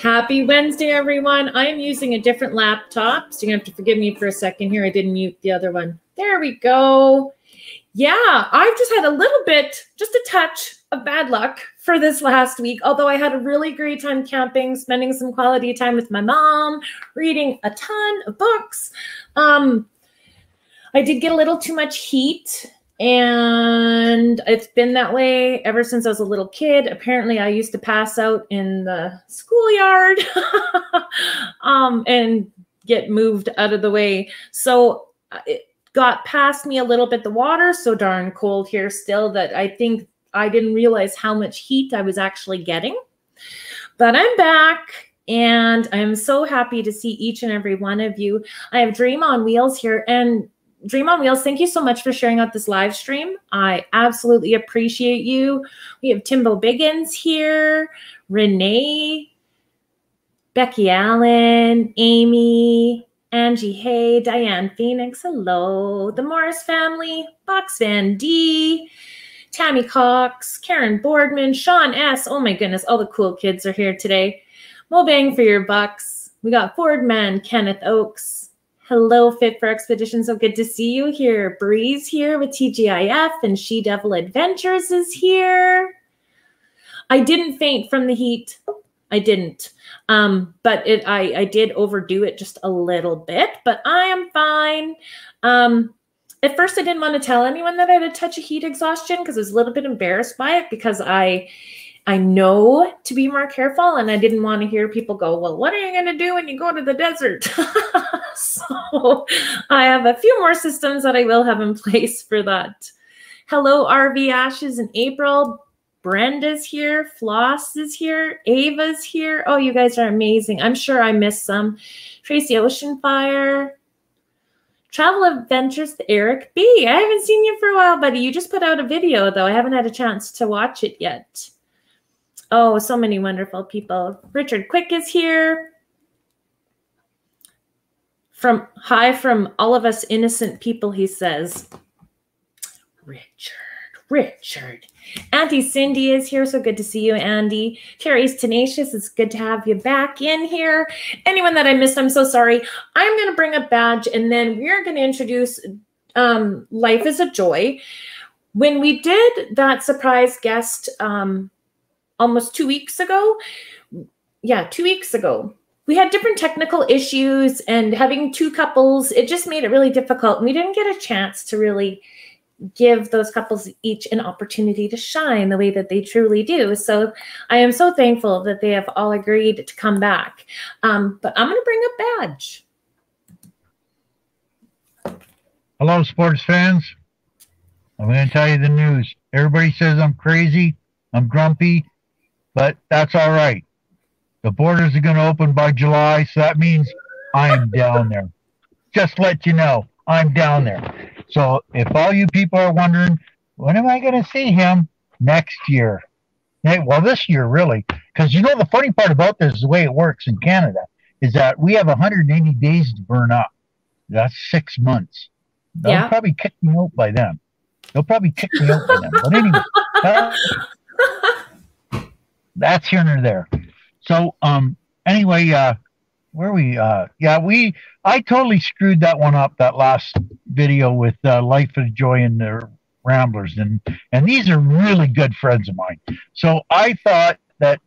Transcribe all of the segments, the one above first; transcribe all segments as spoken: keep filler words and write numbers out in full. Happy Wednesday, everyone. I am using a different laptop, so you're going to have to forgive me for a second here. I didn't mute the other one. There we go. Yeah, I've just had a little bit, just a touch of bad luck for this last week, although I had a really great time camping, spending some quality time with my mom, reading a ton of books. Um, I did get a little too much heat. And it's been that way ever since I was a little kid. Apparently, I used to pass out in the schoolyard um, and get moved out of the way. So it got past me a little bit. The water's so darn cold here still that I think I didn't realize how much heat I was actually getting. But I'm back. And I'm so happy to see each and every one of you. I have Dream on Wheels here. And Dream on Wheels, thank you so much for sharing out this live stream. I absolutely appreciate you. We have Timbo Biggins here, Renee, Becky Allen, Amy, Angie Hay, Diane Phoenix, hello, the Morris family, Box Van D, Tammy Cox, Karen Boardman, Sean S. Oh my goodness, all the cool kids are here today. Mo Bang for your bucks. We got Fordman, Kenneth Oaks. Hello, Fit for Expedition. So good to see you here. Bree's here with T G I F and She Devil Adventures is here. I didn't faint from the heat. I didn't. Um, but it, I, I did overdo it just a little bit, but I am fine. Um, at first, I didn't want to tell anyone that I had a touch of heat exhaustion because I was a little bit embarrassed by it because I... I know to be more careful, and I didn't want to hear people go, well, what are you going to do when you go to the desert? So I have a few more systems that I will have in place for that. Hello, R V Ashes in April. Brenda's here. Floss is here. Ava's here. Oh, you guys are amazing. I'm sure I missed some. Tracy Oceanfire. Travel Adventures to Eric B. I haven't seen you for a while, buddy. You just put out a video, though. I haven't had a chance to watch it yet. Oh, so many wonderful people. Richard Quick is here. From hi from all of us innocent people, he says. Richard, Richard. Auntie Cindy is here. So good to see you, Andy. Terry's Tenacious. It's good to have you back in here. Anyone that I missed, I'm so sorry. I'm going to bring a badge, and then we're going to introduce um, Life is a Joy. When we did that surprise guest um almost two weeks ago. Yeah, two weeks ago. We had different technical issues and having two couples, it just made it really difficult. And we didn't get a chance to really give those couples each an opportunity to shine the way that they truly do. So I am so thankful that they have all agreed to come back. Um, but I'm gonna bring a badge. Hello, sports fans. I'm gonna tell you the news. Everybody says I'm crazy, I'm grumpy, but that's all right. The borders are going to open by July, so that means I am down there. Just let you know, I'm down there. So if all you people are wondering, when am I going to see him next year? Well, this year, really. Because, you know, the funny part about this is the way it works in Canada is that we have one hundred eighty days to burn up. That's six months. They'll yeah. probably kick me out by then. They'll probably kick me out by then. But anyway. Uh, That's here and there. So, um, anyway, uh, where are we? Uh, yeah, we, I totally screwed that one up, that last video with uh, Life of Joy and the Ramblers. And, and these are really good friends of mine. So I thought that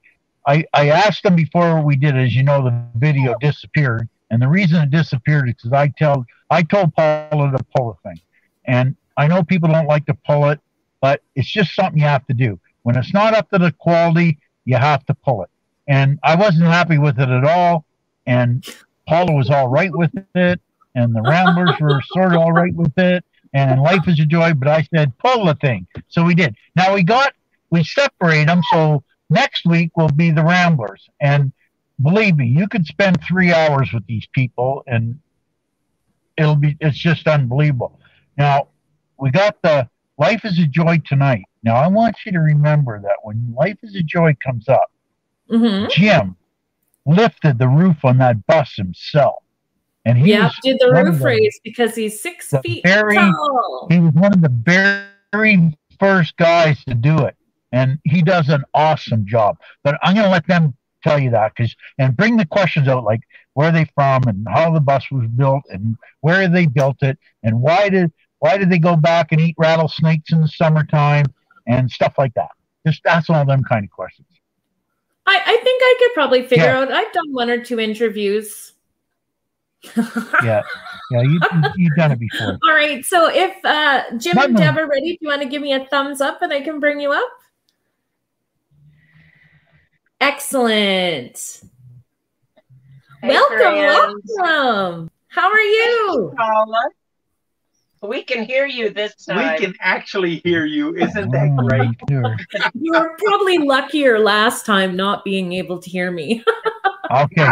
I, I asked them before we did, as you know, the video disappeared. And the reason it disappeared is because I, tell, I told Paula to pull a thing. And I know people don't like to pull it, but it's just something you have to do. When it's not up to the quality, you have to pull it. And I wasn't happy with it at all. And Paula was all right with it. And the Ramblers were sort of all right with it. And Life is a Joy. But I said, pull the thing. So we did. Now we got, we separate them. So next week will be the Ramblers. And believe me, you could spend three hours with these people. And it'll be, it's just unbelievable. Now, we got the Life is a Joy tonight. Now, I want you to remember that when Life is a Joy comes up, mm-hmm. Jim lifted the roof on that bus himself. And he yeah, did the roof raise because he's six feet very, tall. He was one of the very first guys to do it. And he does an awesome job. But I'm going to let them tell you that, because and bring the questions out, like where are they from and how the bus was built and where they built it and why did why did they go back and eat rattlesnakes in the summertime and stuff like that. Just ask all them kind of questions. I, I think I could probably figure yeah. out. I've done one or two interviews. yeah, yeah, you, you, you've done it before. All right, so if uh, Jim My and Deb are ready, do you want to give me a thumbs up and I can bring you up? Excellent. Hey, welcome, friends. welcome. How are you? Paula. We can hear you this time. We can actually hear you. Isn't that great? You were probably luckier last time not being able to hear me. Okay.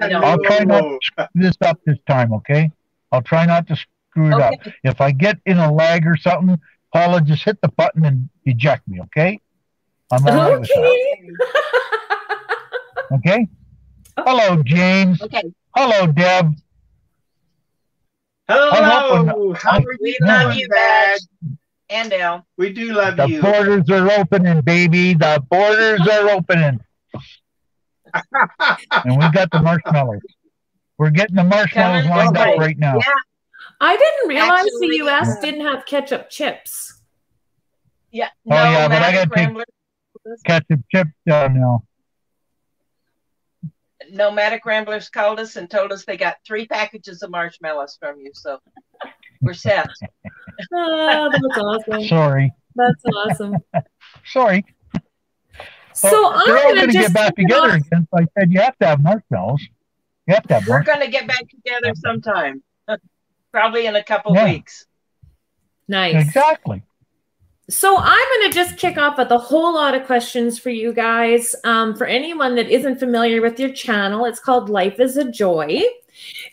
No. I'll try not to screw this up this time, okay? I'll try not to screw it okay. up. If I get in a lag or something, Paula, just hit the button and eject me, okay? I'm all right with that. Okay? Hello, James. Okay. Hello, Deb. Hello, how we love you, Dad and Al. We do love the you. The borders are opening, baby. The borders are opening. And we got the marshmallows. We're getting the marshmallows Coming lined away. up right now. Yeah. I didn't realize Actually, the U S yeah. didn't have ketchup chips. Yeah. No, oh yeah, but I got to take ketchup chips down now. Nomadic Ramblers called us and told us they got three packages of marshmallows from you, so we're set. Oh, that's awesome. Sorry. That's awesome. Sorry. So well, I'm we're all going to get back together off. again. So I said you have to have marshmallows. You have to have marshmallows. We're going to get back together sometime, probably in a couple yeah. weeks. Nice. Exactly. So I'm going to just kick off with a whole lot of questions for you guys. Um, for anyone that isn't familiar with your channel, it's called Life is a Joy.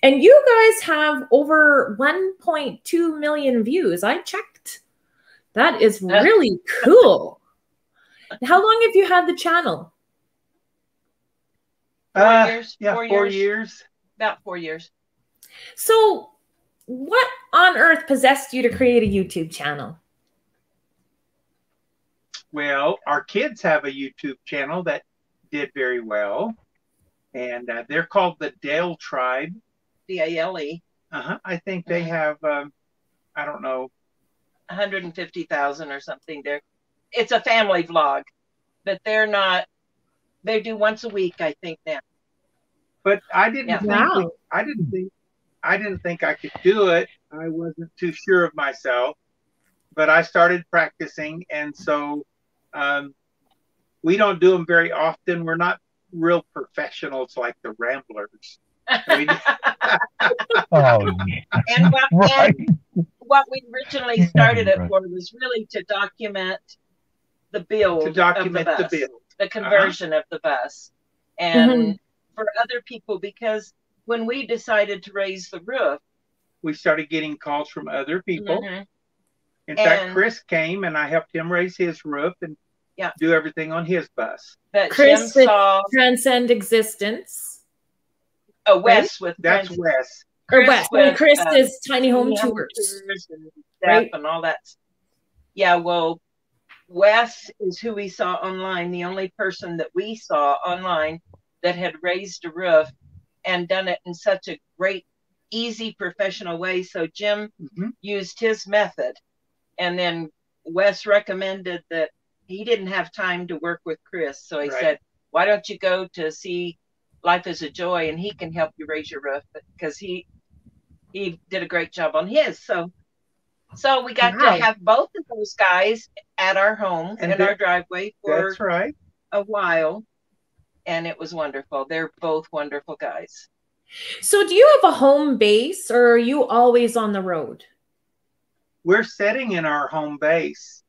And you guys have over one point two million views. I checked. That is really cool. How long have you had the channel? Four uh, years. Yeah, four, four years. years. About four years. So what on earth possessed you to create a YouTube channel? Well, our kids have a YouTube channel that did very well, and uh, they're called The Dale Tribe. D A L E. Uh-huh. I think they have, um, I don't know, one hundred fifty thousand or something. They're, it's a family vlog, but they're not, they do once a week, I think, now. But I didn't, yeah. think, wow. I didn't think, I didn't think I could do it. I wasn't too sure of myself, but I started practicing, and so... Um, we don't do them very often. We're not real professionals like the Ramblers. We oh, and, what, right. and what we originally started it right. for was really to document the build, to document of the, bus, the, build. the conversion uh-huh. of the bus, and mm-hmm. for other people, because when we decided to raise the roof, we started getting calls from other people. Mm-hmm. In and, fact, Chris came and I helped him raise his roof and yeah. do everything on his bus. But Chris Jim saw Transcend Existence. Oh, Wes right? with that's Wes. Or Wes. When Chris uh, is Tiny Home Tours, tours and, right? and all that. Yeah, well, Wes is who we saw online. The only person that we saw online that had raised a roof and done it in such a great, easy, professional way. So Jim mm-hmm. used his method. And then Wes recommended that he didn't have time to work with Chris. So he right. said, why don't you go to see Life is a Joy and he can help you raise your roof, because he he did a great job on his. So so we got right. to have both of those guys at our home and in that, our driveway for that's right. a while. And it was wonderful. They're both wonderful guys. So do you have a home base, or are you always on the road? We're sitting in our home base.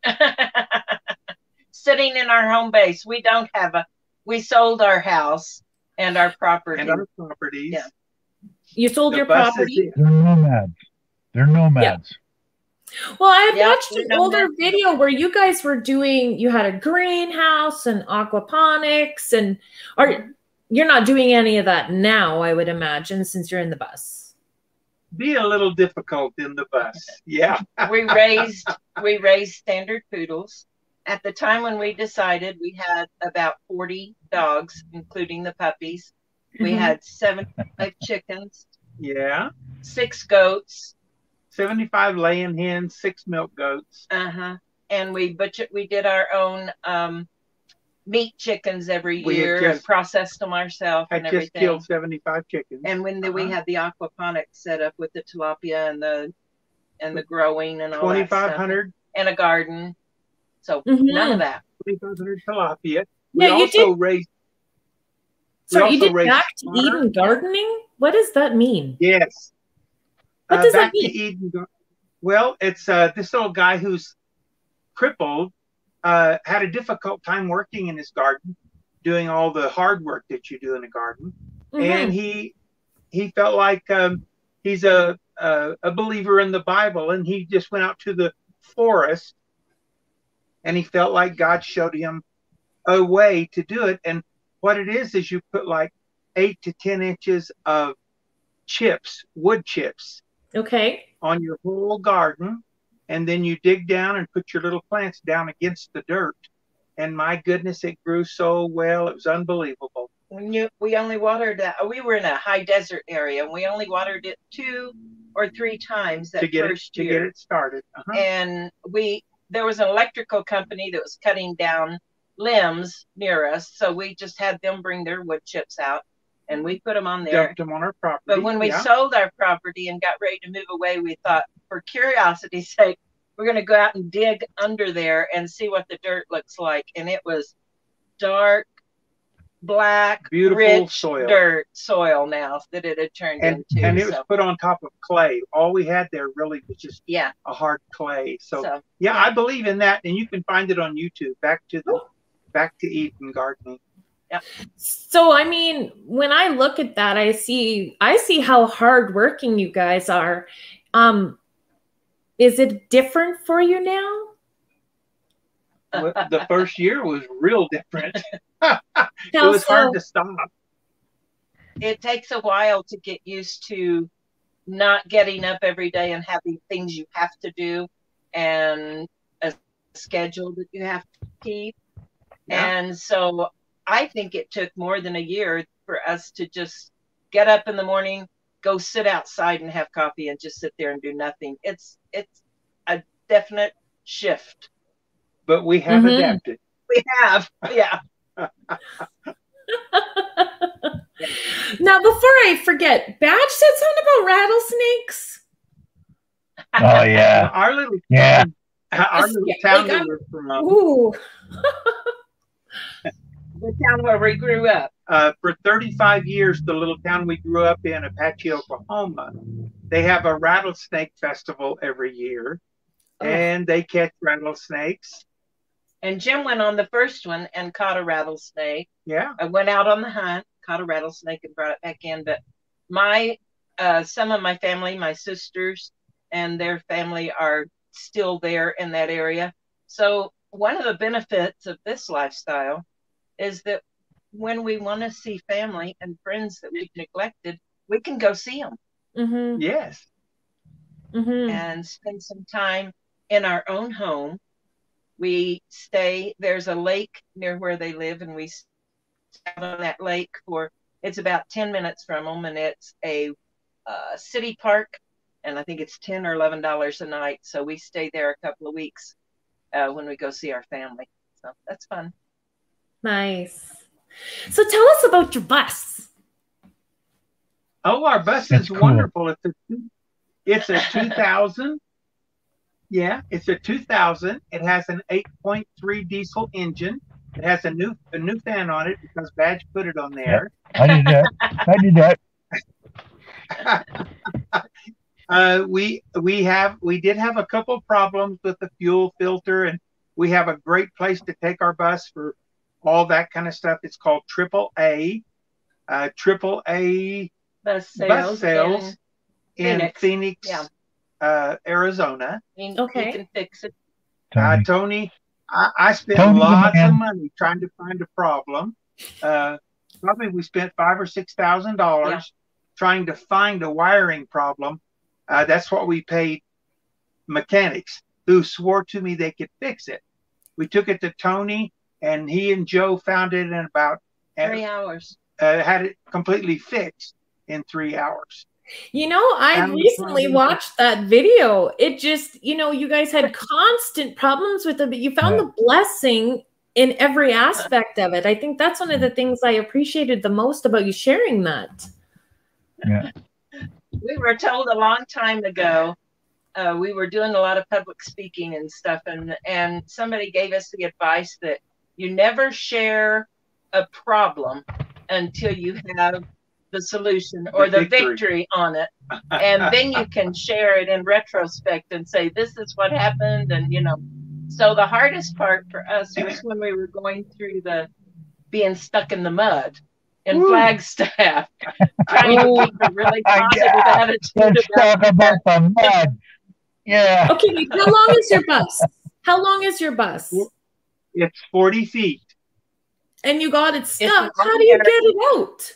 Sitting in our home base. We don't have a, we sold our house and our property. And our properties. Yeah. You sold the your property? They're nomads. They're nomads. Yeah. Well, I yeah, watched an older video where you guys were doing, you had a greenhouse and aquaponics, and are you're not doing any of that now, I would imagine, since you're in the bus. Be a little difficult in the bus. Yeah. we raised we raised standard poodles at the time when we decided, we had about forty dogs, including the puppies. We had seventy-five chickens. Yeah. Six goats. seventy-five laying hens, six milk goats. Uh-huh. And we butchered, we did our own um, meat chickens every we year just, and processed them ourselves and everything. I just killed seventy-five chickens. And when the, uh-huh. we had the aquaponics set up with the tilapia and the and the growing and all that stuff. twenty-five hundred. And a garden. So mm-hmm. none of that. twenty-five hundred tilapia. We yeah, also did... raised... So you did Back to Eden gardening? What does that mean? Yes. What does uh, that mean? To Eden, well, it's uh, this little guy who's crippled, uh, had a difficult time working in his garden, doing all the hard work that you do in a garden. Mm-hmm. And he he felt like um, he's a, a, a believer in the Bible, and he just went out to the forest, and he felt like God showed him a way to do it. And what it is is you put like eight to ten inches of chips, wood chips, okay, on your whole garden, and then you dig down and put your little plants down against the dirt. And my goodness, it grew so well; it was unbelievable. When you, we only watered that. We were in a high desert area, and we only watered it two or three times that to get first it, year to get it started. Uh-huh. And we there was an electrical company that was cutting down limbs near us, so we just had them bring their wood chips out, and we put them on there. Dumped them on our property. But when we yeah. sold our property and got ready to move away, we thought, for curiosity's sake, we're going to go out and dig under there and see what the dirt looks like. And it was dark, black, beautiful, rich soil. dirt soil now that it had turned and, into. And it so. was put on top of clay. All we had there really was just yeah. a hard clay. So, so yeah, yeah, I believe in that, and you can find it on YouTube. Back to the. Back to Eden gardening. Yeah. So, I mean, when I look at that, I see, I see how hardworking you guys are. Um, is it different for you now? Well, the first year was real different. It was hard to stop. It takes a while to get used to not getting up every day and having things you have to do and a schedule that you have to keep. Yeah. And so I think it took more than a year for us to just get up in the morning, go sit outside and have coffee and just sit there and do nothing. It's it's a definite shift. But we have mm-hmm. adapted. We have, yeah. Now, before I forget, Badge said something about rattlesnakes. Oh, yeah. Our little yeah. town, our little town like, we were from. Um, ooh. The town where we grew up. Uh, for thirty-five years, the little town we grew up in, Apache, Oklahoma, they have a rattlesnake festival every year, oh. and they catch rattlesnakes. And Jim went on the first one and caught a rattlesnake. Yeah. I went out on the hunt, caught a rattlesnake, and brought it back in. But my, uh, some of my family, my sisters and their family are still there in that area. So one of the benefits of this lifestyle is that when we want to see family and friends that we've neglected, we can go see them. Mm-hmm. Yes. Mm-hmm. And spend some time in our own home. We stay, there's a lake near where they live, and we stay out on that lake for, it's about ten minutes from them, and it's a uh, city park, and I think it's ten or eleven dollars a night. So we stay there a couple of weeks uh, when we go see our family. So that's fun. Nice. So tell us about your bus. Oh, our bus That's is cool. wonderful. It's a, it's a two thousand. Yeah, it's a two thousand. It has an eight point three diesel engine. It has a new a new fan on it because Badge put it on there. Yeah, I did that. I did that. uh, we we have we did have a couple problems with the fuel filter, and we have a great place to take our bus for all that kind of stuff. It's called Triple A, uh, Triple A bus sales, bus sales in, in Phoenix, Phoenix yeah. uh, Arizona. Okay, you can fix it. Uh, Tony, I, I spent Tony's lots of money trying to find a problem. Uh, probably we spent five or six thousand dollars yeah. trying to find a wiring problem. Uh, that's what we paid mechanics who swore to me they could fix it. We took it to Tony, and he and Joe found it in about three uh, hours. Uh, had it completely fixed in three hours. You know, I and recently watched that video. It just, you know, you guys had constant problems with it, but you found yeah. the blessing in every aspect of it. I think that's one of the things I appreciated the most about you sharing that. Yeah. We were told a long time ago, uh, we were doing a lot of public speaking and stuff, and, and somebody gave us the advice that you never share a problem until you have the solution or the, the victory. victory on it. And then you can share it in retrospect and say, this is what happened. And, you know, so the hardest part for us was when we were going through the being stuck in the mud in Ooh. Flagstaff, trying to keep a really positive yeah. attitude. Let's about talk about the mud. Yeah. Okay, how long is your bus? How long is your bus? It's forty feet. And you got it stuck. It's how do you get it out?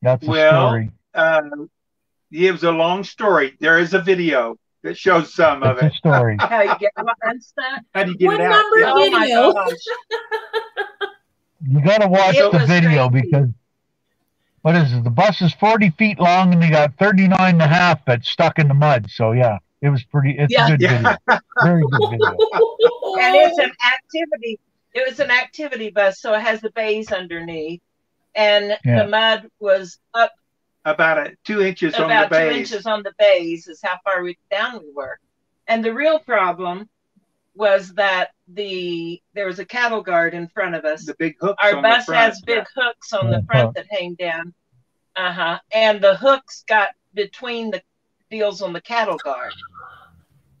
That's a well, story. Uh, it was a long story. There is a video that shows some That's of it. A story. How do you get, how do you get it out? What number yeah. video? Oh my gosh. You got to watch it the video crazy. Because, what is it? The bus is forty feet long and they got thirty-nine and a half that's stuck in the mud. So, yeah, it was pretty, it's yeah. a good yeah. video. Very good video. And it's an activity. It was an activity bus, so it has the bays underneath. And yeah. the mud was up about a, two inches on the bays. About two inches on the bays is how far we, down we were. And the real problem was that the there was a cattle guard in front of us. The big hooks. Our on bus the front. has big hooks on yeah. the front that hang down. Uh huh. And the hooks got between the deals on the cattle guard.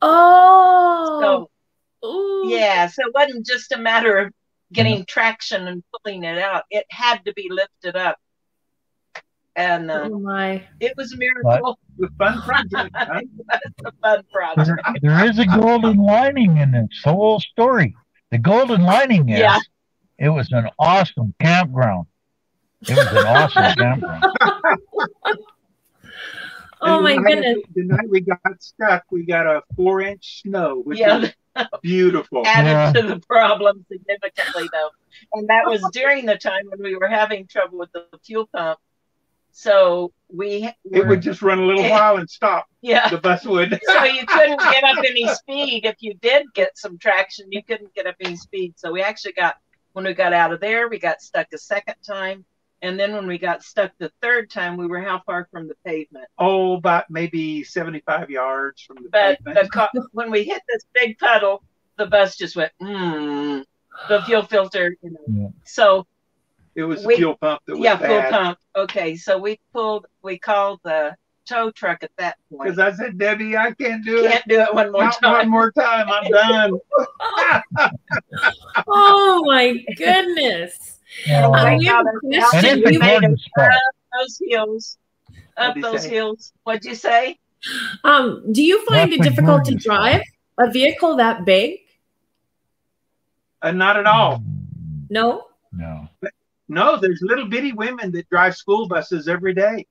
Oh. So, Ooh. yeah. So it wasn't just a matter of getting traction and pulling it out. It had to be lifted up. And uh, oh my. it was a miracle. It was a fun project. Huh? a fun project. There, there is a golden lining in this whole story. The golden lining is yeah. it was an awesome campground. It was an awesome campground. Oh, and my the goodness. Night, the night we got stuck, we got a four inch snow, which yeah. was beautiful. Added yeah. to the problem significantly, though. And that was during the time when we were having trouble with the fuel pump. So we were, it would just run a little it, while and stop. Yeah. The bus would. So you couldn't get up any speed. If you did get some traction, you couldn't get up any speed. So we actually got, when we got out of there, we got stuck a second time. And then when we got stuck the third time, we were how far from the pavement? Oh, about maybe seventy-five yards from the but pavement. But when we hit this big puddle, the bus just went, mm, the fuel filter. You know. yeah. So it was we, the fuel pump that was Yeah, bad. fuel pump. Okay, so we pulled, we called the tow truck at that point. Because I said, Debbie, I can't do can't it. Can't do it one more Not time. One more time, I'm done. Oh, my goodness. Yeah. Um, you question, you made up those hills, up those say? hills. What'd you say? Um, do you find That's it difficult to drive a vehicle that big? Uh, not at all. No. No. But, no, there's little bitty women that drive school buses every day.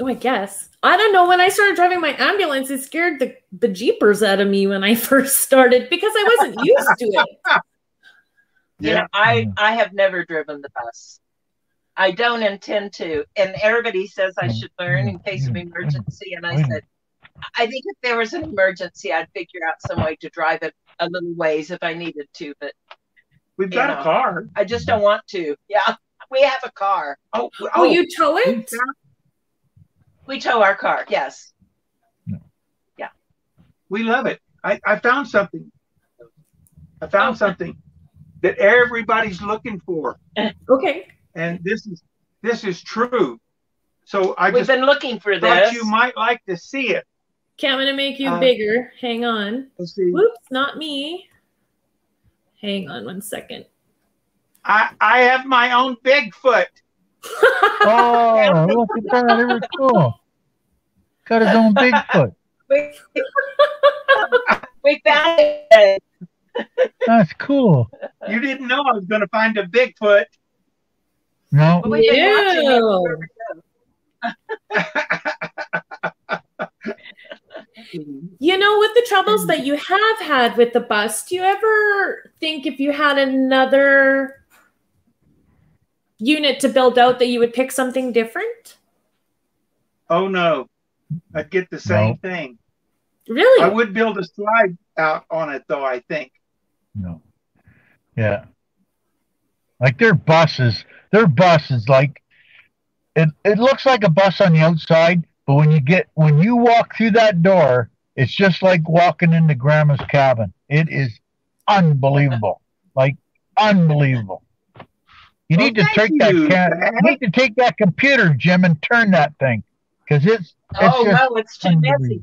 Oh, I guess. I don't know. When I started driving my ambulance, it scared the the jeepers out of me when I first started because I wasn't used to it. Yeah, you know, I, I have never driven the bus. I don't intend to. And everybody says I should learn in case of emergency. And I said, I think if there was an emergency, I'd figure out some way to drive it a little ways if I needed to. But we've got know, a car. I just don't want to. Yeah, we have a car. Oh, oh, oh you tow it? We tow our car. Yes. Yeah. We love it. I, I found something. I found oh. something. That everybody's looking for. Okay. And this is this is true. So I We've just been looking for this. You might like to see it. Okay, I'm gonna make you uh, bigger. Hang on. Let's see. Whoops, not me. Hang on one second. I I have my own Bigfoot. Oh, look at that! It was cool. Got his own Bigfoot. we, we found it. That's cool. You didn't know I was going to find a Bigfoot. No. Well, we yeah. You know, with the troubles that you have had with the bus, do you ever think if you had another unit to build out that you would pick something different? Oh, no. I'd get the same no. thing. Really? I would build a slide out on it, though, I think. No. Yeah. Like their buses, their bus is like, it, it looks like a bus on the outside, but when you get, when you walk through that door, it's just like walking into Grandma's cabin. It is unbelievable. Like unbelievable. You need well, to take you. that cat, you need to take that computer, Jim, and turn that thing. Because it's, it's oh wow, it's too messy.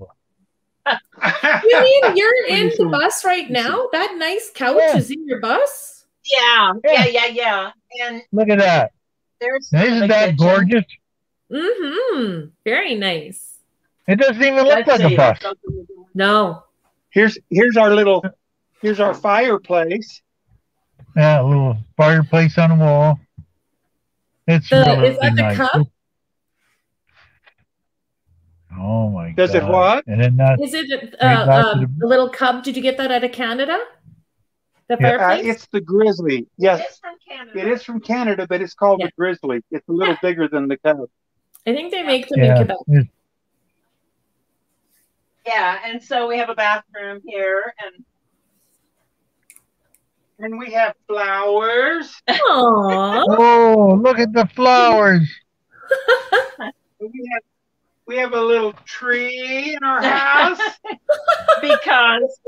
You mean you're in the bus right now? That nice couch yeah. is in your bus? Yeah, yeah, yeah, yeah. And look at that. There's Isn't that gorgeous? Mm-hmm. Very nice. It doesn't even look I'd like a bus. No. Here's here's our little here's our fireplace. Yeah, a little fireplace on the wall. It's the, really is that nice. The cup? Oh my Does god. Does it what? And then that is it uh, uh, a little cub? Did you get that out of Canada? The yeah. fireplace? Uh, it's the grizzly. Yes. It is from Canada. It is from Canada, but it's called yeah. the grizzly. It's a little yeah. bigger than the cub. I think they make them yeah. in Quebec. It's... Yeah, and so we have a bathroom here, and and we have flowers. Oh, look at the flowers. we have We have a little tree in our house because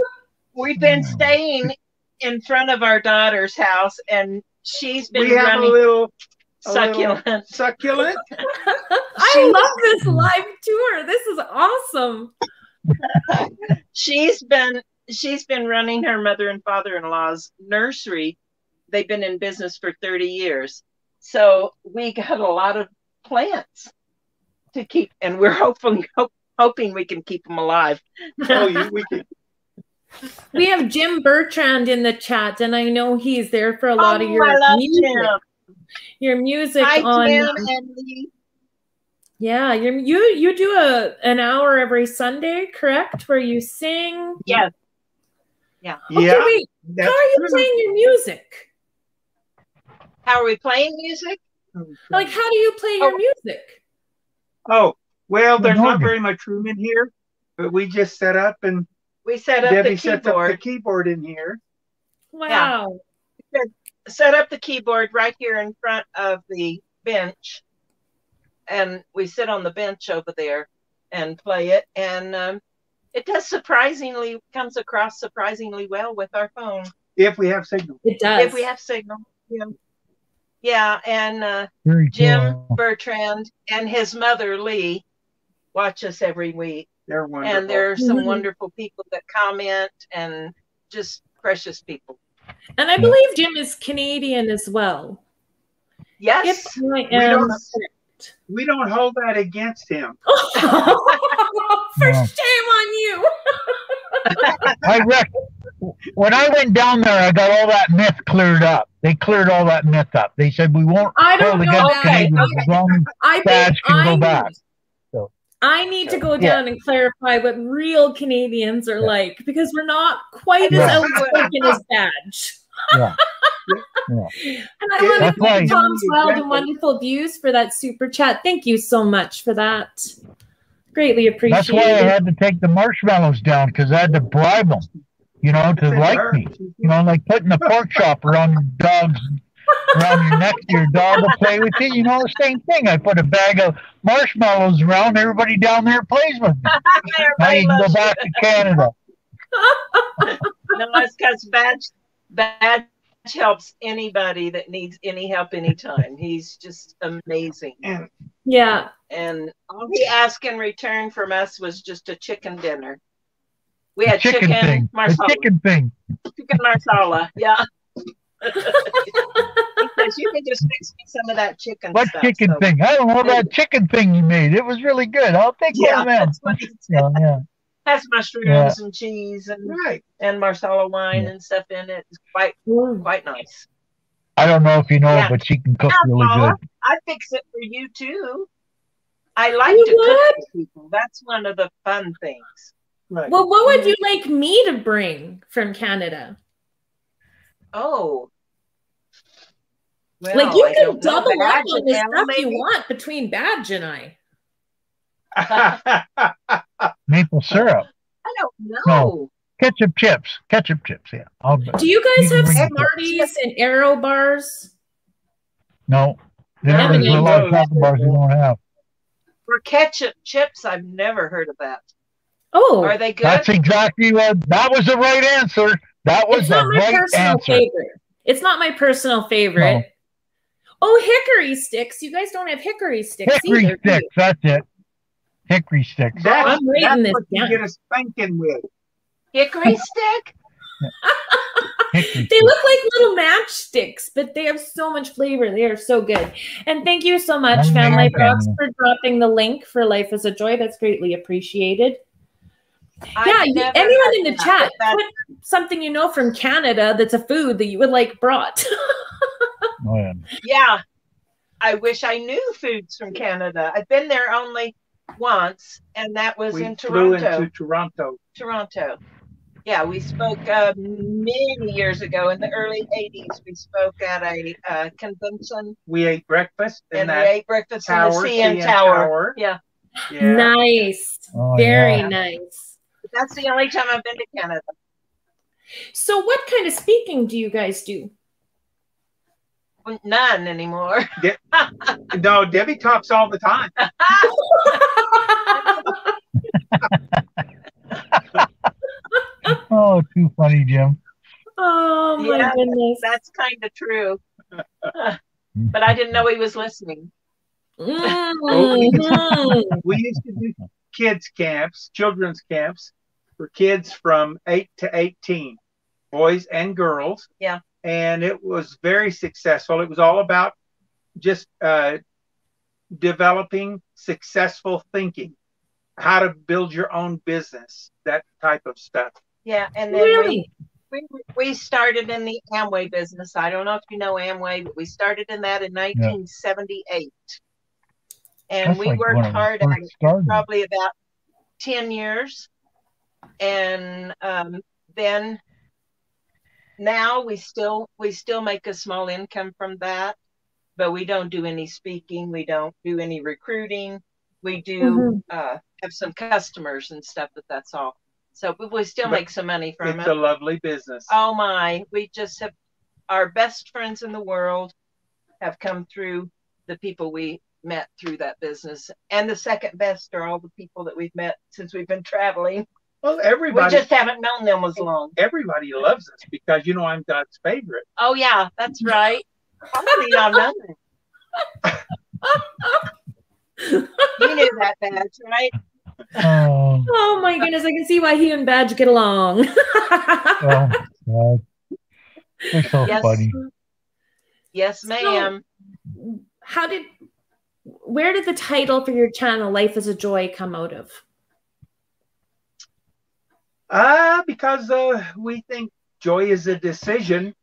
we've been staying in front of our daughter's house, and she's been we have running a little succulent. A little succulent. I love this live tour. This is awesome. she's been she's been running her mother and father-in-law's nursery. They've been in business for thirty years, so we got a lot of plants to keep, and we're hoping hope, hoping we can keep them alive. Oh, you, we, can. We have Jim Bertrand in the chat, and I know he's there for a lot oh, of your music. Jim. Your music Hi, on. Jim and Lee. Yeah, you you you do a an hour every Sunday, correct? Where you sing. Yes. Yeah. Okay, yeah. Wait. That's how are you playing your music? How are we playing music? Like, how do you play oh. your music? Oh, well, there's not very much room in here, but we just set up and we set up Debbie the keyboard. Sets up the keyboard in here. Wow. Yeah. Set up the keyboard right here in front of the bench. And we sit on the bench over there and play it. And um, it does surprisingly, comes across surprisingly well with our phone. If we have signal. It does. If we have signal. Yeah. Yeah, and uh, Jim cool. Bertrand and his mother, Lee, watch us every week. They're wonderful. And there are some mm-hmm. wonderful people that comment and just precious people. And I believe Jim is Canadian as well. Yes. If I am. We, don't, we don't hold that against him. For no. shame on you. I reckon. When I went down there, I got all that myth cleared up. They cleared all that myth up. They said we won't. I don't know. Okay, okay. I think I go need, back. So, I need to go down yeah. and clarify what real Canadians are yeah. like, because we're not quite as yeah. outspoken as Badge. Yeah. Yeah. And I want to thank Tom's Wild and Wonderful Views for that super chat. Thank you so much for that. Greatly appreciate it. That's why I had to take the marshmallows down, because I had to bribe them. You know, to like me. You know, like putting a pork chop around your dog's around your neck, your dog will play with you. You know, the same thing. I put a bag of marshmallows around, everybody down there plays with me. Now you can go back you. to Canada. No, it's because Badge, Badge helps anybody that needs any help anytime. He's just amazing. Yeah. And all he asked in return from us was just a chicken dinner. We had chicken, chicken marsala. Chicken thing. Chicken marsala. Yeah. Because you can just mix me some of that chicken. What stuff, chicken so. thing? I don't know that chicken thing you made. It was really good. I'll take yeah, one of that. Yeah, yeah. Has mushrooms yeah. and cheese and right. and marsala wine yeah. and stuff in it. It's quite quite nice. I don't know if you know yeah. it, but she can cook yeah, really Paula, good. I fix it for you too. I like you to would? cook for people. That's one of the fun things. Right. Well, what would you like me to bring from Canada? Oh. Well, like you I can double up on the stuff maybe. you want between Badge and I. Maple syrup. I don't know. No. Ketchup chips. Ketchup chips, yeah. I'll, Do you guys you have Smarties and Aero bars? No. There's a lot of chocolate bars you don't have. For ketchup chips, I've never heard of that. Oh. Are they good? That's exactly what, that was the right answer. That was the right answer. Favorite. It's not my personal favorite. No. Oh, hickory sticks. You guys don't have hickory sticks hickory either. Hickory sticks, that's it. Hickory sticks. That's, I'm that's this what down. you get a spanking with. Hickory stick? Hickory they look like little matchsticks, but they have so much flavor. They are so good. And thank you so much, Van Life Box, for dropping the link for Life is a Joy. That's greatly appreciated. I've yeah, anyone in the chat, put something you know from Canada that's a food that you would like brought. Oh, yeah. Yeah, I wish I knew foods from Canada. I've been there only once, and that was we in Toronto. Flew into Toronto. Toronto. Yeah, we spoke uh, many years ago in the early eighties. We spoke at a uh, convention. We ate breakfast, and we ate breakfast in the C N Tower. Yeah. Yeah. Nice. Oh, Very yeah. nice. That's the only time I've been to Canada. So what kind of speaking do you guys do? Well, none anymore. De no, Debbie talks all the time. Oh, too funny, Jim. Oh, my yeah, goodness. That's kind of true. But I didn't know he was listening. Mm-hmm. We used to do kids camps, children's camps, for kids from eight to eighteen, boys and girls. Yeah. And it was very successful. It was all about just uh, developing successful thinking, how to build your own business, that type of stuff. Yeah. And then really? we, we, we started in the Amway business. I don't know if you know Amway, but we started in that in nineteen seventy-eight. Yeah. And That's we like worked hard at probably about ten years. And um, then now we still we still make a small income from that, but we don't do any speaking. We don't do any recruiting. We do mm-hmm. uh, have some customers and stuff, but that's all. So but we still but make some money from it's it. It's a lovely business. Oh, my. We just have our best friends in the world have come through the people we met through that business, and the second best are all the people that we've met since we've been traveling. Well, everybody, we just haven't known them as long. Everybody loves us because you know I'm God's favorite. Oh yeah, that's right. Probably not nothing. You knew that, Badge, right? Oh. Oh my goodness, I can see why he and Badge get along. Oh, God. They're so yes. funny. Yes, ma'am. So, how did? Where did the title for your channel, Life is a Joy, come out of? Uh, because uh, we think joy is a decision.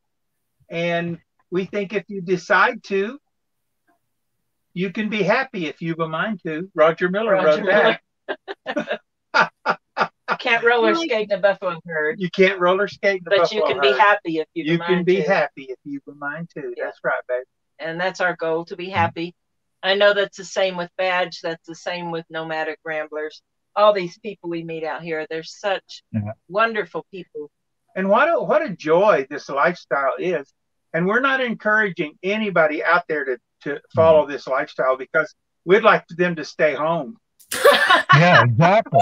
And we think if you decide to, you can be happy if you've a mind to. Roger Miller Roger wrote Miller. that. Can't roller skate in a buffalo herd. You can't roller skate in a buffalo herd. But you can herd. be happy if you've you a mind to. You can be to. happy if you've a mind to. Yeah. That's right, babe. And that's our goal, to be happy. I know that's the same with Badge. That's the same with Nomadic Ramblers. All these people we meet out here, they're such yeah. wonderful people. And what a, what a joy this lifestyle is. And we're not encouraging anybody out there to, to follow this lifestyle because we'd like them to stay home. Yeah, exactly.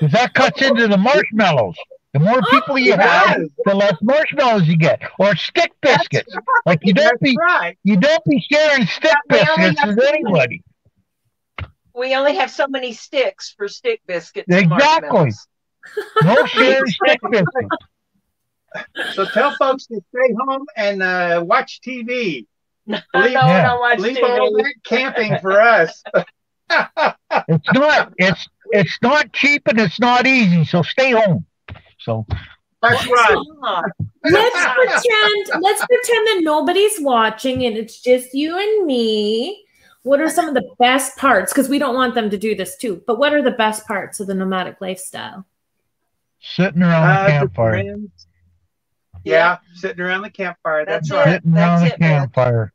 Because that cuts into the marshmallows. The more people you have, the less marshmallows you get, or stick biscuits. Right. Like you don't be right. you don't be sharing stick biscuits with anybody. We only have so many sticks for stick biscuits. Exactly. No sharing stick biscuits. So tell folks to stay home and uh, watch T V. No, leave, no, yeah. don't watch leave T V. All that camping for us. It's not. It's it's not cheap and it's not easy. So stay home. So that's right. Let's pretend let's pretend that nobody's watching and it's just you and me. What are some of the best parts? Because we don't want them to do this too, but what are the best parts of the nomadic lifestyle? Sitting around uh, the campfire. Friends. Yeah, sitting around the campfire. That's, that's right. Sitting that's around it, the campfire.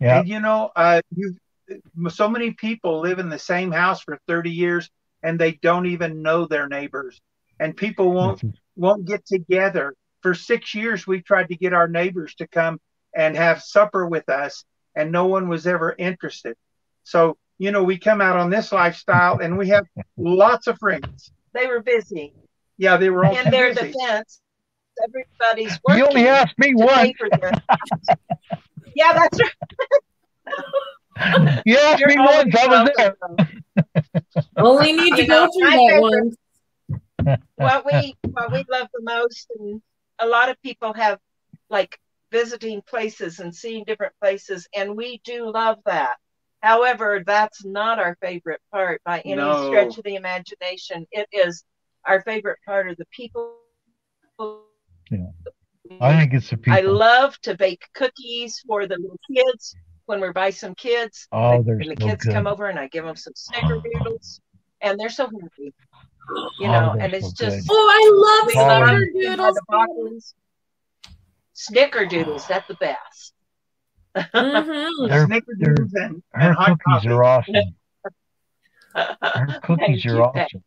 Man. Yeah. And you know, uh, you so many people live in the same house for thirty years and they don't even know their neighbors. And people won't won't get together. For six years, we tried to get our neighbors to come and have supper with us, and no one was ever interested. So, you know, we come out on this lifestyle and we have lots of friends. They were busy. Yeah, they were all in their busy. Defense. Everybody's working. You only asked me one. Yeah, that's right. You asked You're me once. I was there. Only need to you go know, through that one. What we what we love the most, and a lot of people have like visiting places and seeing different places, and we do love that. However, that's not our favorite part by any no. stretch of the imagination. It is our favorite part of the people. Yeah. I think it's the people. I love to bake cookies for the little kids when we're by some kids. Oh, they're and the so kids good. Come over and I give them some snickerdoodles, and they're so happy. You know, oh, and it's so just good. Oh, I love snickerdoodles. Snickerdoodles, that's the best. Mm-hmm. Their, Snickerdoodles their, and, her and cookies coffee. Are awesome. Her cookies are awesome.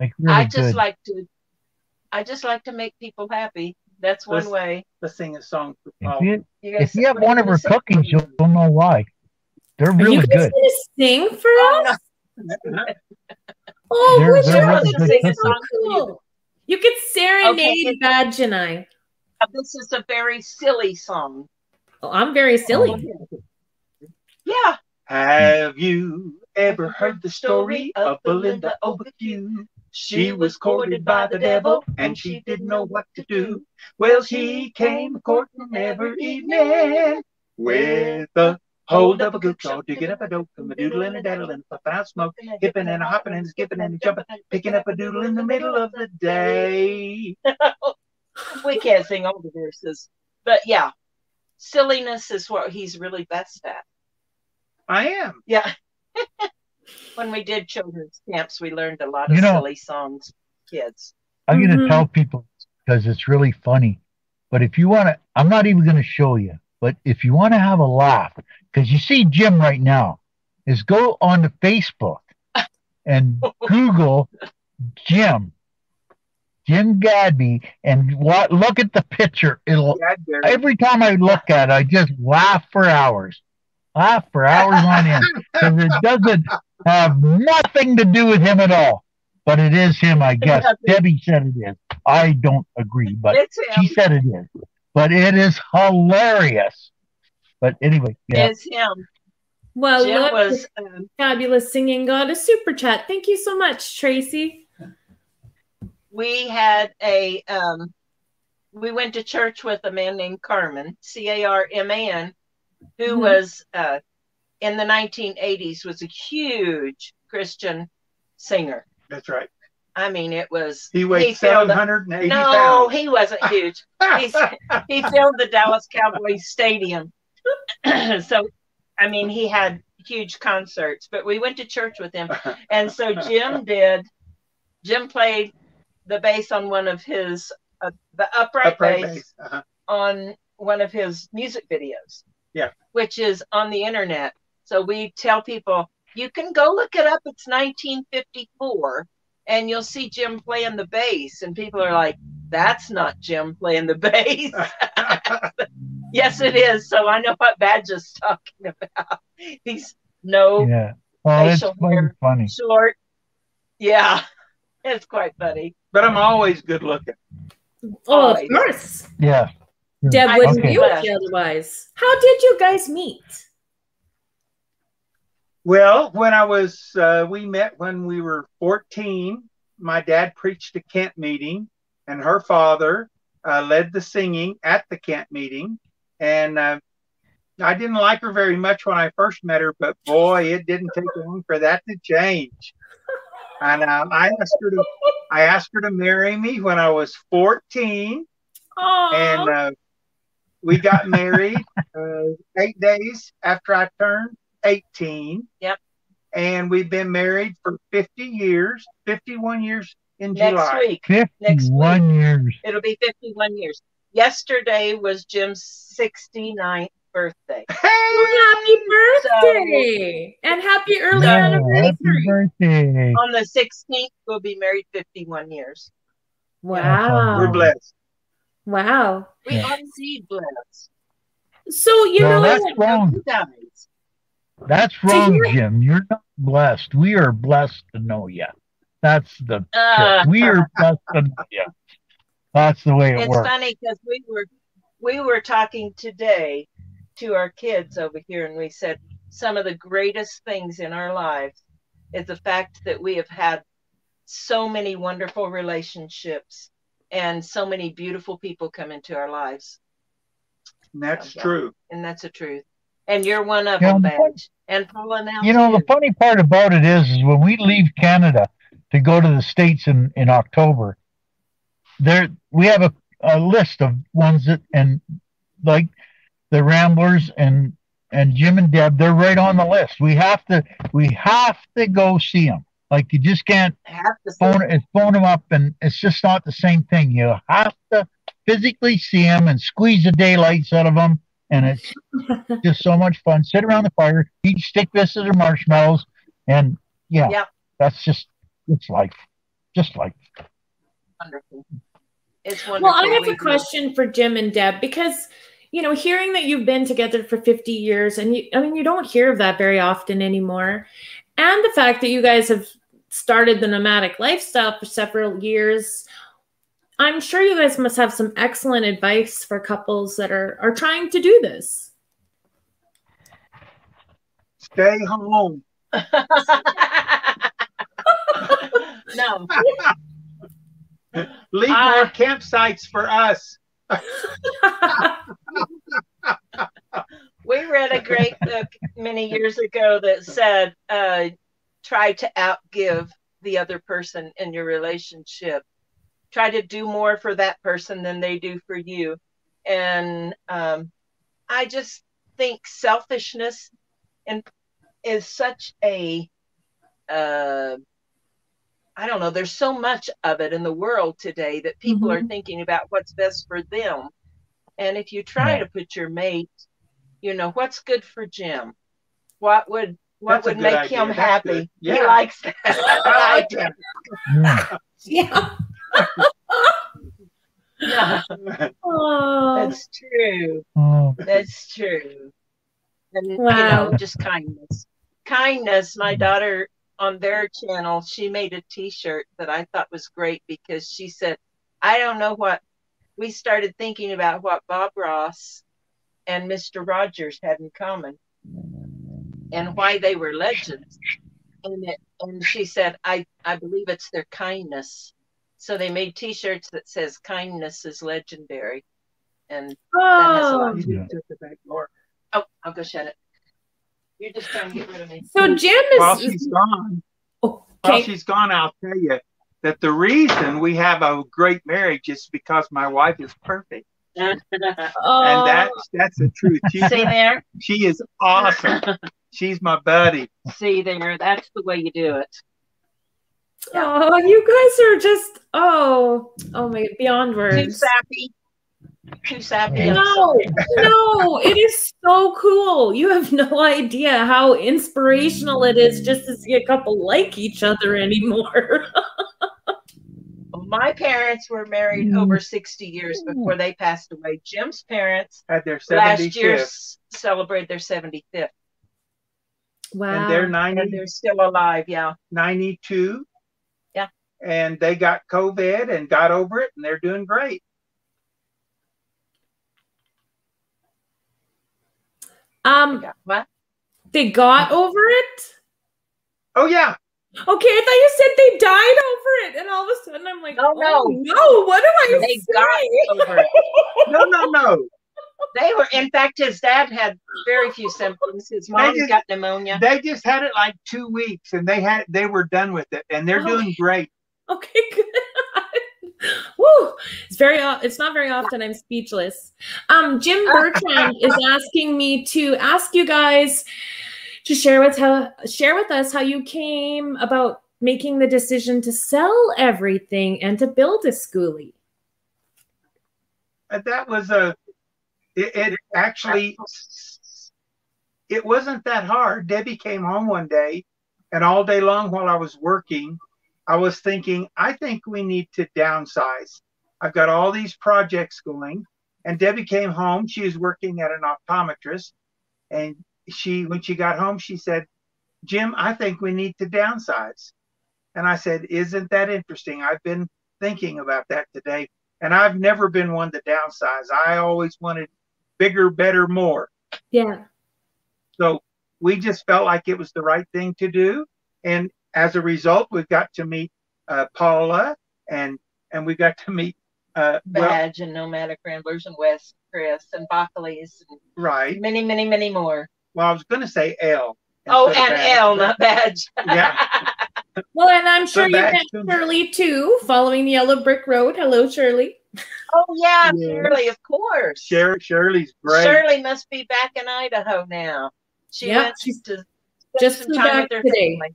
Like really I just good. Like to, I just like to make people happy. That's one let's, way. Let's sing a song for Paula. If you, you, if you have one of her cookies, you'll, you'll know why. They're really you good. You sing for us? Oh, they're, wish they're I was really sing a song for you. You could serenade Vaginai. Okay. This is a very silly song. Oh, I'm very silly. Yeah. Have you ever heard the story of Belinda Overdue? She was courted by the devil and she didn't know what to do. Well, she came courting every evening with a hold up a good show, digging up a dope, a doodle and a daddle and a puffin' out smoke, hippin' and a hoppin' and a skippin' and a jumpin', picking up a doodle in the middle of the day. We can't sing all the verses, but yeah. Silliness is what he's really best at. I am. Yeah. When we did children's camps, we learned a lot of you know, silly songs for kids. I'm mm-hmm. going to tell people because it's really funny. But if you want to, I'm not even going to show you. But if you want to have a laugh, because you see Jim right now, is go on to Facebook and Google Jim. Jim Gadby, and what, look at the picture. It'll every time I look at it, I just laugh for hours, laugh for hours on end, because it doesn't have nothing to do with him at all. But it is him, I guess. Debbie said it is. I don't agree, but she said it is. But it is hilarious. But anyway, yeah. It's him. Well, Jim look, was um, fabulous singing. Got a super chat. Thank you so much, Tracy. We had a, um, we went to church with a man named Carman, C A R M A N, who mm-hmm. was, uh, in the nineteen eighties, was a huge Christian singer. That's right. I mean, it was. He weighed he seven hundred eighty pounds. No, he wasn't huge. He's, he filled the Dallas Cowboys Stadium. So, I mean, he had huge concerts, but we went to church with him. And so Jim did, Jim played the bass on one of his, uh, the upright, upright bass, bass. Uh-huh. on one of his music videos. Yeah. Which is on the internet. So we tell people, you can go look it up. It's nineteen fifty-four and you'll see Jim playing the bass. And people are like, that's not Jim playing the bass. Yes, it is. So I know what Badge is talking about. He's no yeah. well, facial hair, funny. Short. Yeah. It's quite funny. But I'm always good looking. Oh, always. Of course. Yeah. Deb I wouldn't be with you otherwise. How did you guys meet? Well, when I was, uh, we met when we were fourteen. My dad preached a camp meeting, and her father uh, led the singing at the camp meeting. And uh, I didn't like her very much when I first met her, but boy, it didn't take long for that to change. And um, I asked her to, I asked her to marry me when I was fourteen. Aww. And uh, we got married uh, eight days after I turned eighteen. Yep. And we've been married for fifty years, fifty-one years in next July. Week. fifty-one next week. Years. It'll be fifty-one years. Yesterday was Jim's sixty-ninth birthday. Hey! Happy birthday! So, and happy early yeah, anniversary. Happy birthday. On the sixteenth, we'll be married fifty-one years. Wow. We're blessed. Wow. We are indeed blessed. So, you well, know. That's wrong. That's wrong, so you're, Jim. You're not blessed. We are blessed to know you. That's the uh, we are blessed to know you. That's the way it it's works. It's funny because we were we were talking today to our kids over here, and we said some of the greatest things in our lives is the fact that we have had so many wonderful relationships and so many beautiful people come into our lives. And that's so, true. And that's the truth. And you're one of them, Badge. And Paula now. You know, the funny part about it is, is when we leave Canada to go to the States in, in October, there we have a, a list of ones that, and like the Ramblers and and Jim and Deb, they're right on the list. We have to we have to go see them. Like you just can't phone it, phone them up, and it's just not the same thing. You have to physically see them and squeeze the daylights out of them. And it's just so much fun. Sit around the fire, eat stick biscuits or marshmallows, and yeah, yep. that's just it's life, just life. Wonderful. It's wonderful. Well, I have a question for Jim and Deb because you know, hearing that you've been together for fifty years, and you, I mean, you don't hear of that very often anymore, and the fact that you guys have started the nomadic lifestyle for several years. I'm sure you guys must have some excellent advice for couples that are, are trying to do this. Stay home. No. Leave uh, more campsites for us. We read a great book many years ago that said, uh, try to outgive the other person in your relationship. Try to do more for that person than they do for you. And um, I just think selfishness and is such a, uh, I don't know, there's so much of it in the world today that people mm-hmm. are thinking about what's best for them. And if you try yeah. to put your mate, you know, what's good for Jim? What would what That's would make idea. him That's happy? Yeah. He likes that. I like that. Yeah. yeah. Yeah. Oh. That's true. Oh. That's true. And wow. you know, just kindness. Kindness. My daughter on their channel, she made a t-shirt that I thought was great because she said, I don't know what we started thinking about what Bob Ross and Mister Rogers had in common and why they were legends. And it, and she said, I, I believe it's their kindness. So they made T-shirts that says "Kindness is legendary," and oh. that has a lot to do with the back door. Oh, I'll go shut it. You're just trying to get rid of me. So Jim is while she's gone. Oh, okay. While she's gone, I'll tell you that the reason we have a great marriage is because my wife is perfect, oh. and that's that's the truth. She, See there? She is awesome. She's my buddy. See there? That's the way you do it. Yeah. Oh, you guys are just oh, oh my! Beyond words. Too sappy. Too sappy. No, no, it is so cool. You have no idea how inspirational it is just to see a couple like each other anymore. My parents were married over sixty years before they passed away. Jim's parents had their seventy-fifth. Last year celebrated their seventy-fifth. Wow. And they're ninety. And they're still alive. Yeah. ninety-two. And they got COVID and got over it, and they're doing great. Um, they got, what? They got over it? Oh, yeah. Okay, I thought you said they died over it, and all of a sudden I'm like, oh, no, oh, no what am I they saying? Got over it. No, no, no. They were, in fact, his dad had very few symptoms. His mom just got pneumonia. They just had it like two weeks, and they had they were done with it, and they're oh. doing great. Okay, good. Woo! It's very. It's not very often I'm speechless. Um, Jim Bertrand is asking me to ask you guys to share with how, share with us how you came about making the decision to sell everything and to build a schoolie? That was a, it, it actually, it wasn't that hard. Debbie came home one day, and all day long while I was working, I was thinking, I think we need to downsize. I've got all these projects going. And Debbie came home. She was working at an optometrist. And she, when she got home, she said, Jim, I think we need to downsize. And I said, isn't that interesting? I've been thinking about that today. And I've never been one to downsize. I always wanted bigger, better, more. Yeah. So we just felt like it was the right thing to do. And as a result, we've got to meet uh, Paula, and and we've got to meet Uh, Badge well, and Nomadic Ramblers and West Chris and Buckley's. And right. Many, many, many more. Well, I was going to say L. Oh, and L, not Badge. Yeah. Well, and I'm sure so you met Shirley, too, following the Yellow Brick Road. Hello, Shirley. Oh, yeah, yeah. Shirley, of course. Sher Shirley's great. Shirley must be back in Idaho now. She yep. wants she's to just spend some time with her today. Family.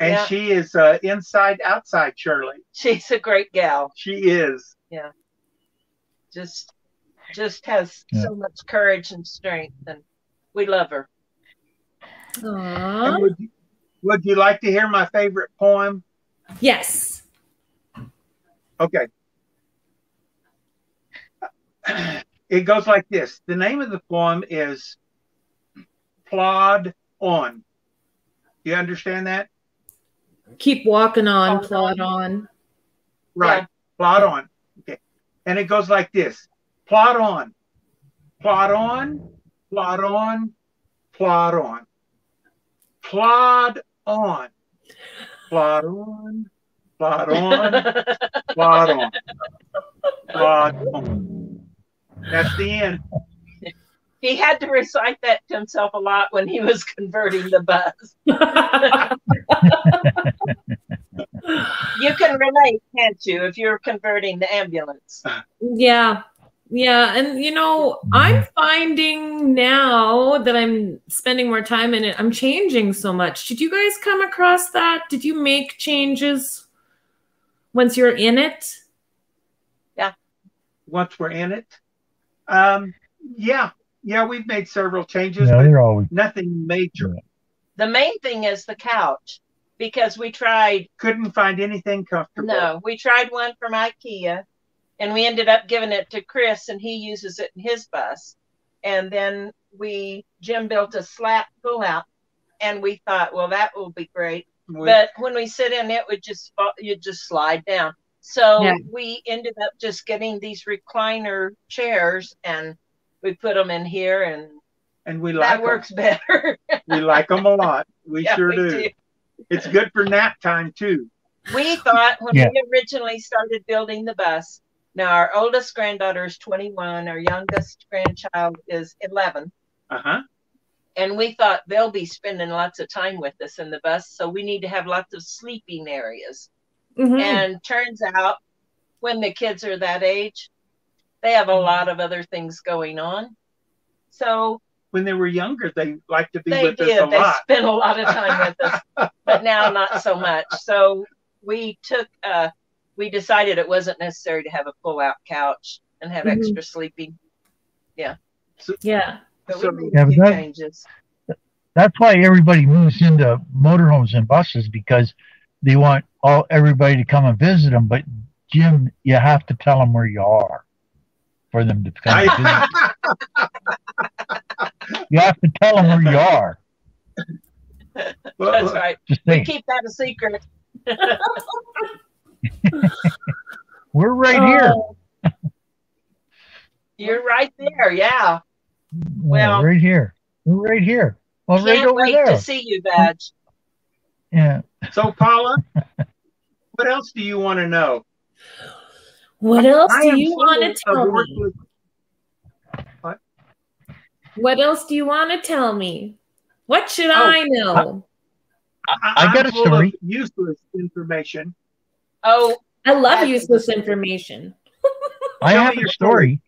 And yeah. she is uh, inside, outside, Shirley. She's a great gal. She is. Yeah. Just just has yeah. so much courage and strength, and we love her. Aww. Would you, would you like to hear my favorite poem? Yes. Okay. It goes like this. The name of the poem is Plod On. You understand that? Keep walking on, plod, plod on. on. Right, yeah. plod on. Okay, and it goes like this: plod on, plod on, plod on, plod on, plod on, plod on, plod on, plod on, plod on. That's the end. He had to recite that to himself a lot when he was converting the bus. You can relate, can't you, if you're converting the ambulance? Yeah. Yeah. And, you know, I'm finding now that I'm spending more time in it, I'm changing so much. Did you guys come across that? Did you make changes once you're in it? Yeah. Once we're in it? Um, yeah. Yeah, we've made several changes, yeah, but always... nothing major. The main thing is the couch, because we tried. Couldn't find anything comfortable. No, we tried one from IKEA, and we ended up giving it to Chris, and he uses it in his bus. And then we, Jim built a slat pull-out, and we thought, well, that will be great. We... But when we sit in, it would just, you'd just slide down. So yeah. we ended up just getting these recliner chairs, and we put them in here, and and we like that works them. better. We like them a lot. We yeah, sure we do. do. It's good for nap time too. We thought when yeah. we originally started building the bus. Now our oldest granddaughter is twenty-one. Our youngest grandchild is eleven. Uh huh. And we thought they'll be spending lots of time with us in the bus, so we need to have lots of sleeping areas. Mm-hmm. And turns out, when the kids are that age, they have a lot of other things going on. So when they were younger, they liked to be with us a lot. They did. They spent a lot of time with us, but now not so much. So we took, uh, we decided it wasn't necessary to have a pull-out couch and have mm-hmm. extra sleeping. Yeah. So, yeah. But so, we made yeah, a few but that, changes. That's why everybody moves into motorhomes and buses, because they want all everybody to come and visit them. But Jim, you have to tell them where you are. For them to kind of visit. You have to tell them where you are. Well, that's right. Just we keep that a secret. We're right oh. here. You're right there, yeah. Well, well, right here. We're right here. Well, can't right over wait there. to see you, Badge. Yeah. So, Paula, what else do you want to know? What else do you want to tell me? What? What else do you want to tell me? What should oh, I know? I, I, I got a story. Of useless information. Oh, I love useless information. I have your story.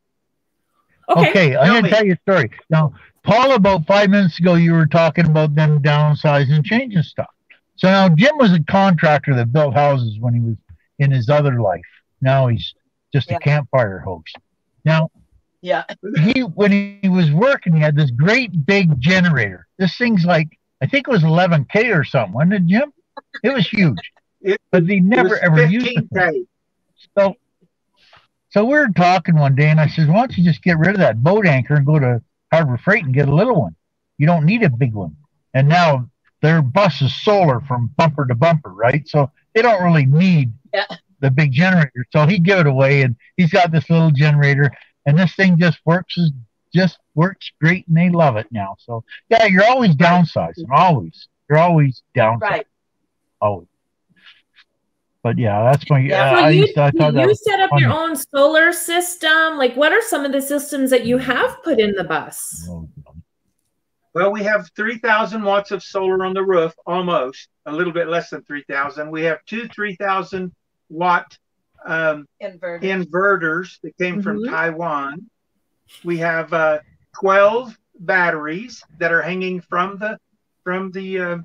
Okay, okay I'm going to tell you a story. Now, Paul, about five minutes ago, you were talking about them downsizing, changing stuff. So now Jim was a contractor that built houses when he was in his other life. Now he's just yeah. a campfire host. Now, yeah, he when he, he was working, he had this great big generator. This thing's like, I think it was eleven K or something, wasn't it, Jim? It was huge. It, but he never ever used it. So, so we were talking one day, and I said, why don't you just get rid of that boat anchor and go to Harbor Freight and get a little one? You don't need a big one. And now their bus is solar from bumper to bumper, right? So they don't really need yeah. the big generator. So he gave it away, and he's got this little generator, and this thing just works as just works great, and they love it now. So yeah, you're always downsizing, always. You're always downsizing, right. always. But yeah, that's my. Yeah, uh, so I you used to, I thought you set up funny. your own solar system. Like, what are some of the systems that you have put in the bus? Well, we have three thousand watts of solar on the roof, almost a little bit less than three thousand. We have two three thousand watt um, inverters. inverters that came mm-hmm. from Taiwan. We have uh, twelve batteries that are hanging from the from the uh,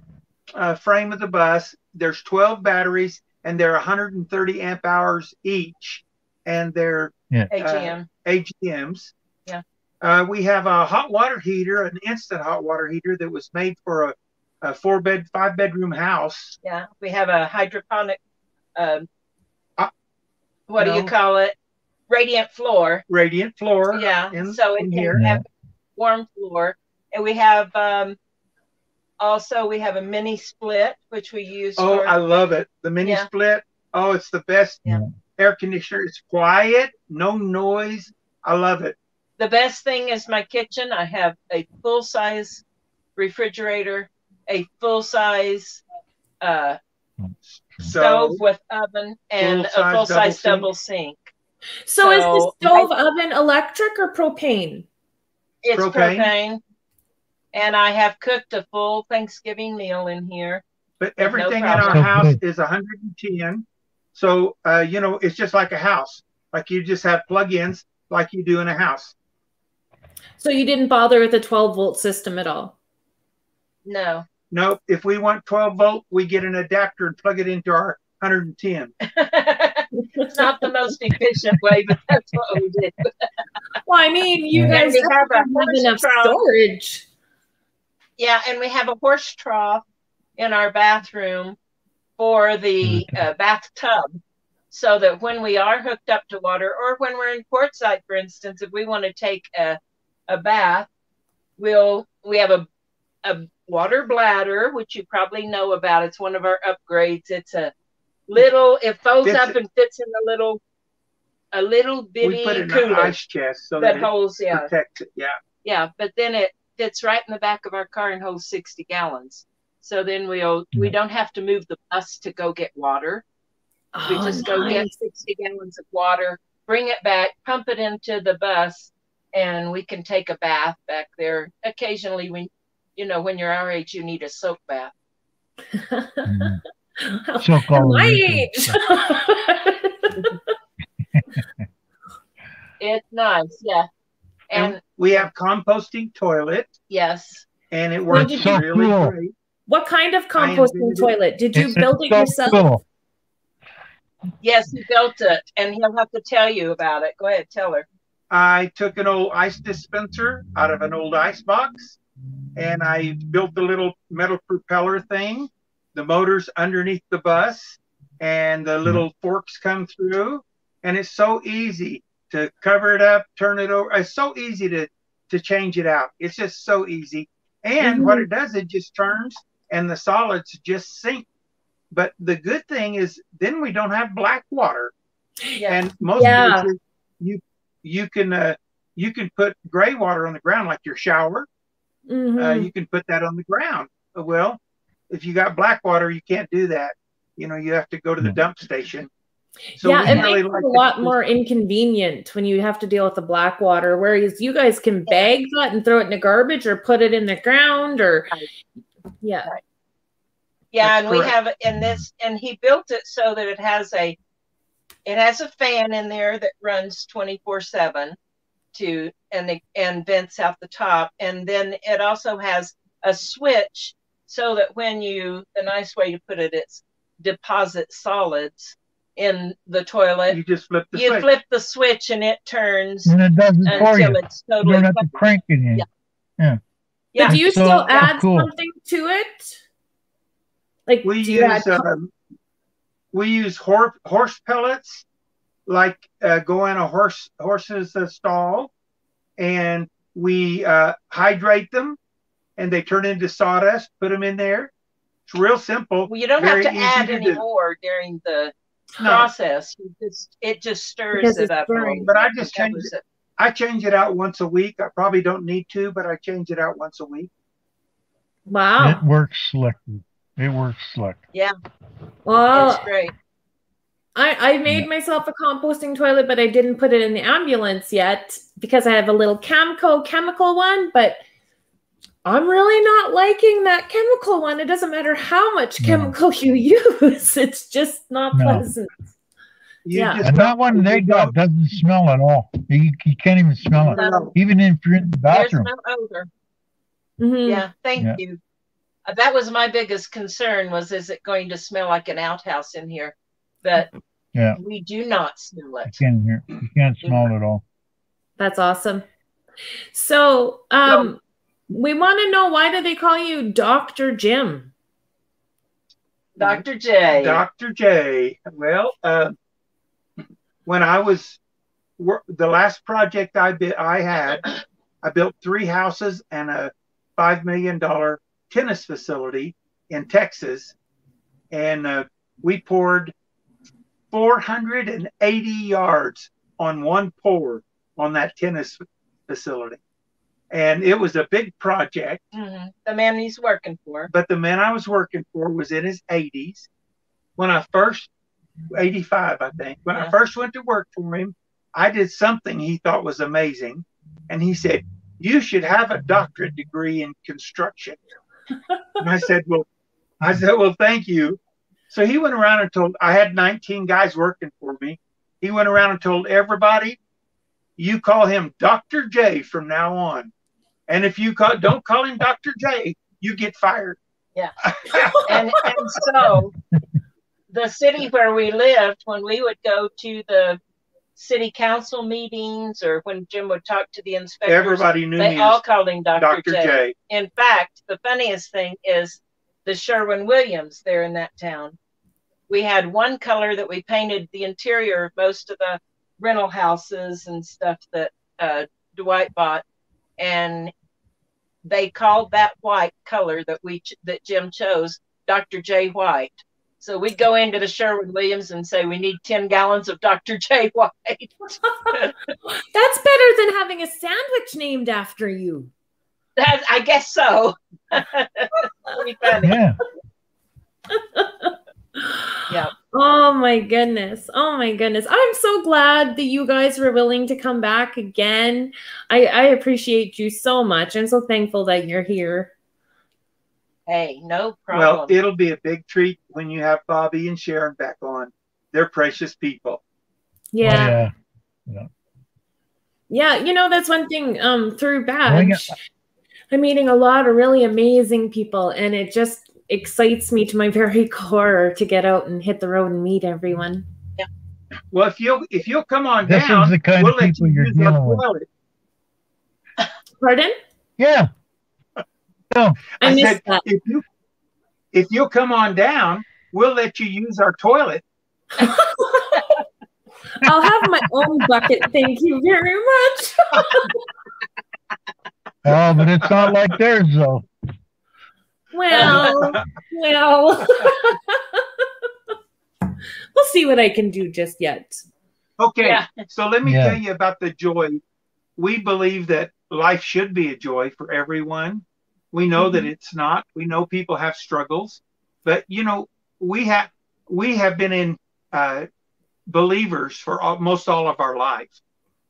uh, frame of the bus. There's twelve batteries, and they're one hundred thirty amp hours each, and they're yeah. uh, A G Ms. Yeah. Uh, we have a hot water heater, an instant hot water heater that was made for a, a four bed, five bedroom house. Yeah. We have a hydroponic. Um, uh, what no. do you call it? Radiant floor. Radiant floor. Yeah. In, so it in can here. have warm floor, and we have um, also we have a mini split which we use. Oh, for, I love it. The mini yeah. split. Oh, it's the best yeah. air conditioner. It's quiet, no noise. I love it. The best thing is my kitchen. I have a full size refrigerator, a full size uh, stove with oven, and a full size double sink. So, so is the stove I, oven electric or propane? It's propane. propane. And I have cooked a full Thanksgiving meal in here. But everything no in our house is one hundred ten. So, uh, you know, it's just like a house. Like you just have plug-ins like you do in a house. So you didn't bother with a twelve volt system at all? No. No. If we want twelve volt, we get an adapter and plug it into our one hundred ten. It's not the most efficient way, but that's what we did. Well, I mean, you guys have, have, have enough trough. storage. Yeah, and we have a horse trough in our bathroom for the uh, bathtub, so that when we are hooked up to water, or when we're in Quartzsite, for instance, if we want to take a, a bath, we'll we have a, a water bladder, which you probably know about. It's one of our upgrades. It's a little, it folds fits up it. and fits in a little, a little bitty we put it in cooler an ice chest so that, that holds, yeah, protects it. yeah, yeah. But then it fits right in the back of our car and holds sixty gallons. So then we'll we don't have to move the bus to go get water. We oh, just nice. go get sixty gallons of water, bring it back, pump it into the bus, and we can take a bath back there. Occasionally, when you know when you're our age, you need a soak bath. Mm. So my age. It's nice, yeah. And, and we have composting toilet. Yes. And it works so really cool. great. What kind of composting toilet? Did you build it so yourself? Cool. Yes, he built it, and he'll have to tell you about it. Go ahead, tell her. I took an old ice dispenser out of an old ice box, and I built the little metal propeller thing. The motors underneath the bus, and the little forks come through, and it's so easy to cover it up, turn it over. It's so easy to to change it out. It's just so easy. And mm-hmm. what it does, it just turns, and the solids just sink. But the good thing is, then we don't have black water. Yeah. And most yeah. places, you you can uh, you can put gray water on the ground, like your shower. Mm-hmm. uh, you can put that on the ground. Well, if you got black water, you can't do that. You know, you have to go to the dump station. So yeah, it really makes like it a lot more inconvenient when you have to deal with the black water, whereas you guys can bag that and throw it in the garbage or put it in the ground or, yeah. Yeah, That's and correct. we have in this, and he built it so that it has a, it has a fan in there that runs twenty-four seven to, and, the, and vents out the top. And then it also has a switch so that when you, the nice way to put it, it's deposit solids in the toilet. You just flip the you switch. flip the switch and it turns and it doesn't until you. it's totally. You don't have to crank it in. Yeah. Yeah. yeah. But do you so, still add oh, cool. something to it? Like we use um, we use horse horse pellets, like uh, go in a horse horse's uh, stall, and we uh, hydrate them, and they turn into sawdust. Put them in there. It's real simple. Well, you don't Very have to add any more during the process. No. You just, it just stirs because it up. Burning. But I just change it. it. I change it out once a week. I probably don't need to, but I change it out once a week. Wow. It works slick. It works slick. Yeah. Well, it's great. I, I made yeah. myself a composting toilet, but I didn't put it in the ambulance yet because I have a little Camco chemical one, but I'm really not liking that chemical one. It doesn't matter how much no. chemical you use. It's just not no. pleasant. You yeah, and that one they got doesn't smell at all. You, you can't even smell no. it, even if you're in the bathroom. There's no odor. Mm-hmm. Yeah, thank yeah. you. Uh, that was my biggest concern was, is it going to smell like an outhouse in here? But yeah. we do not smell it. You can't, hear, you can't smell it at all. That's awesome. So um, no. we want to know, why do they call you Doctor Jim? Doctor J. Doctor J. Well, uh, when I was, the last project I, bit, I had, I built three houses and a five million dollar tennis facility in Texas. And uh, we poured four hundred eighty yards on one pour on that tennis facility. And it was a big project. Mm-hmm. The man he's working for. But the man I was working for was in his eighties. When I first eighty-five, I think. When yeah. I first went to work for him, I did something he thought was amazing. And he said, you should have a doctorate degree in construction. And I said, well, I said, well, thank you. So he went around and told, I had nineteen guys working for me. He went around and told everybody, you call him Doctor J from now on. And if you call, don't call him Doctor J, you get fired. Yeah. and, and so... the city where we lived, when we would go to the city council meetings or when Jim would talk to the inspectors, everybody knew they all called him Doctor J. J. In fact, the funniest thing is the Sherwin-Williams there in that town. We had one color that we painted the interior of most of the rental houses and stuff that uh, Dwight bought, and they called that white color that we ch that Jim chose Doctor J. White. So we'd go into the Sherwin-Williams and say, we need ten gallons of Doctor J. White. That's better than having a sandwich named after you. That, I guess so. Pretty funny. Yeah. yeah. Oh, my goodness. Oh, my goodness. I'm so glad that you guys were willing to come back again. I, I appreciate you so much. I'm so thankful that you're here. Hey, no problem. Well, it'll be a big treat when you have Bobby and Sharon back on. They're precious people. Yeah. Oh, yeah. yeah. Yeah, you know, that's one thing um, through Badge. I'm meeting a lot of really amazing people, and it just excites me to my very core to get out and hit the road and meet everyone. Yeah. Well, if you'll, if you'll come on this down, is the kind we'll of people let you you're dealing with. Pardon? Yeah. No, I, I said, that. If, you, if you'll come on down, we'll let you use our toilet. I'll have my own bucket. Thank you very much. Oh, but it's not like theirs, though. Well, well. We'll see what I can do just yet. Okay, yeah. so let me yeah. tell you about the joy. We believe that life should be a joy for everyone. We know mm-hmm. that it's not. We know people have struggles, but you know we have we have been in uh, believers for almost all of our lives,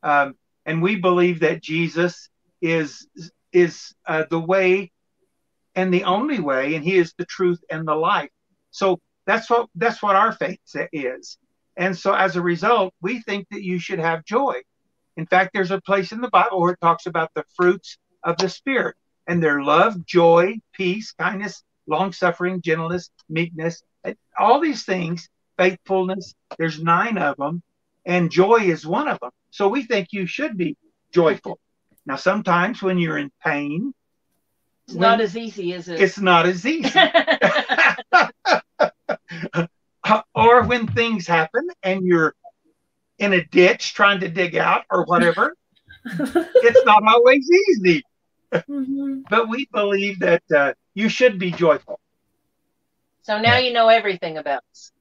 um, and we believe that Jesus is is uh, the way and the only way, and He is the truth and the life. So that's what that's what our faith is, and so as a result, we think that you should have joy. In fact, there's a place in the Bible where it talks about the fruits of the Spirit. And they're love, joy, peace, kindness, long-suffering, gentleness, meekness, all these things, faithfulness. There's nine of them, and joy is one of them. So we think you should be joyful. Now, sometimes when you're in pain, it's when, not as easy, is it? It's not as easy. Or when things happen and you're in a ditch trying to dig out or whatever, it's not always easy. Mm-hmm. But we believe that uh, you should be joyful. So now you know everything about us.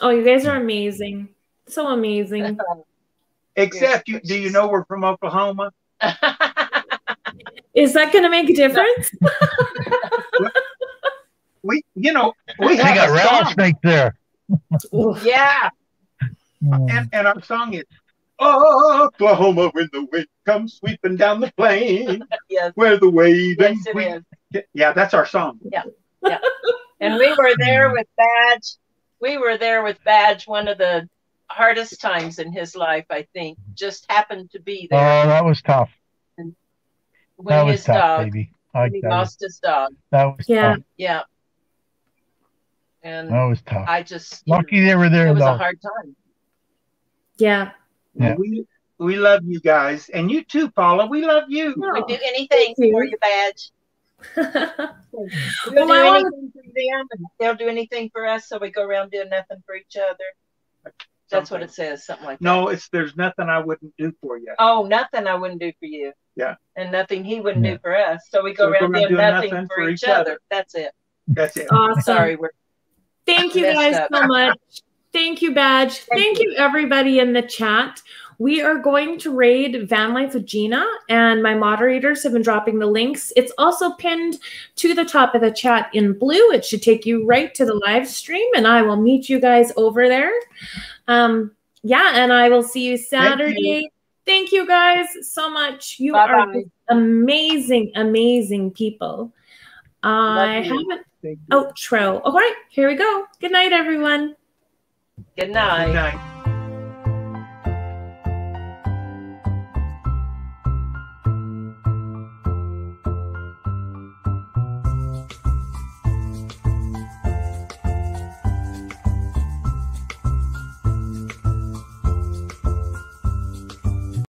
Oh, you guys are amazing. So amazing. Except, you, do you know we're from Oklahoma? Is that going to make a difference? we, you know, we have got rattlesnake there. Yeah. And, and our song is, oh, Oklahoma, when the wind comes sweeping down the plain, yes. Where the waving. Yes, yeah, that's our song. Yeah, yeah. And we were there with Badge. We were there with Badge, one of the hardest times in his life, I think. Just happened to be there. Oh, that was tough. And when that was his tough, dog, baby. I he lost it. His dog. That was yeah. tough. Yeah. And that was tough. I just lucky know, they were there. It was though. a hard time. Yeah. Yeah. We we love you guys, and you too, Paula. We love you. We'll oh, do anything you. for your Badge. we'll well, do I anything for them, and they'll do anything for us. So we go around doing nothing for each other. That's something. What it says, something like no, that. No, it's there's nothing I wouldn't do for you. Oh, nothing I wouldn't do for you. Yeah, and nothing he wouldn't yeah. do for us. So we go so around doing, doing nothing, nothing for each other. other. That's it. That's it. Awesome. Sorry, we're thank you guys up. so much. Thank you, Badge. Thank, Thank you. you, everybody in the chat. We are going to raid Van Life with Gina, and my moderators have been dropping the links. It's also pinned to the top of the chat in blue. It should take you right to the live stream, and I will meet you guys over there. Um, yeah, and I will see you Saturday. Thank you, Thank you guys so much. You Bye-bye. are amazing, amazing people. Love I you. haven't outro. All right, here we go. Good night, everyone. Good night. Good night.